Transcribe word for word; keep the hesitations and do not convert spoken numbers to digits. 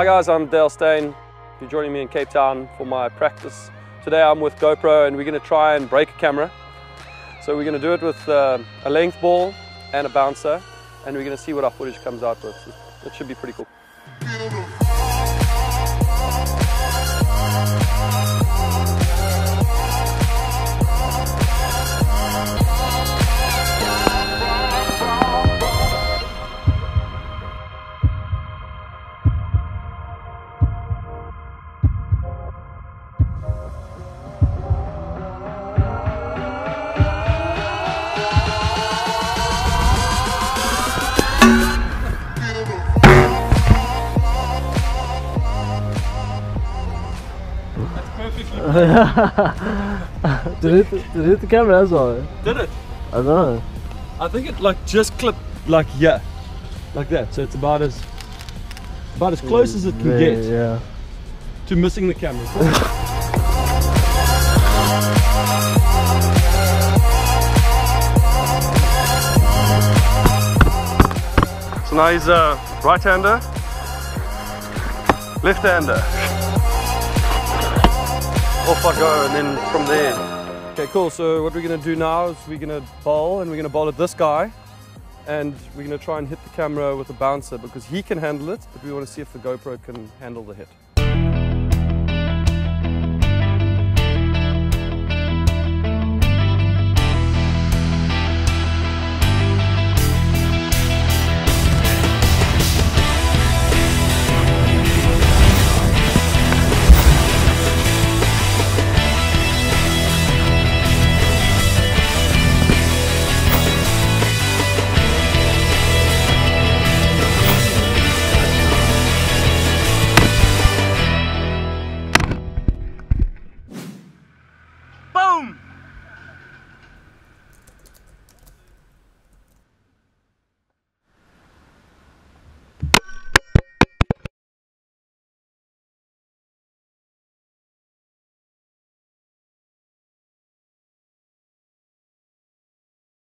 Hi guys, I'm Dale Steyn. You're joining me in Cape Town for my practice. Today I'm with GoPro and we're going to try and break a camera. So we're going to do it with uh, a length ball and a bouncer, and we're going to see what our footage comes out with. It should be pretty cool. did it did it hit the camera as well? Did it? I don't know. I think it like just clipped like yeah. Like that. So it's about as about as close as it can yeah, get yeah. to missing the camera. So now he's a right-hander, left-hander. Off I go, and then from there. Okay, cool. So what we're gonna do now is we're gonna bowl, and we're gonna bowl at this guy, and we're gonna try and hit the camera with a bouncer because he can handle it, but we want to see if the GoPro can handle the hit.